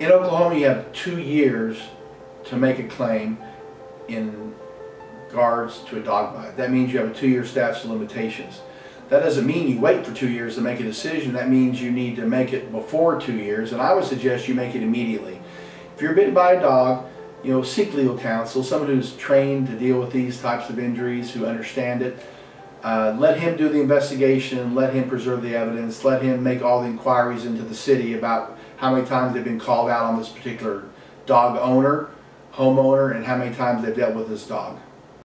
In Oklahoma, you have 2 years to make a claim in regards to a dog bite. That means you have a 2-year statute of limitations. That doesn't mean you wait for 2 years to make a decision. That means you need to make it before 2 years, and I would suggest you make it immediately. If you're bitten by a dog, you know, seek legal counsel, someone who's trained to deal with these types of injuries, who understand it. Let him do the investigation, let him preserve the evidence, let him make all the inquiries into the city about how many times they've been called out on this particular dog owner, homeowner, and how many times they've dealt with this dog.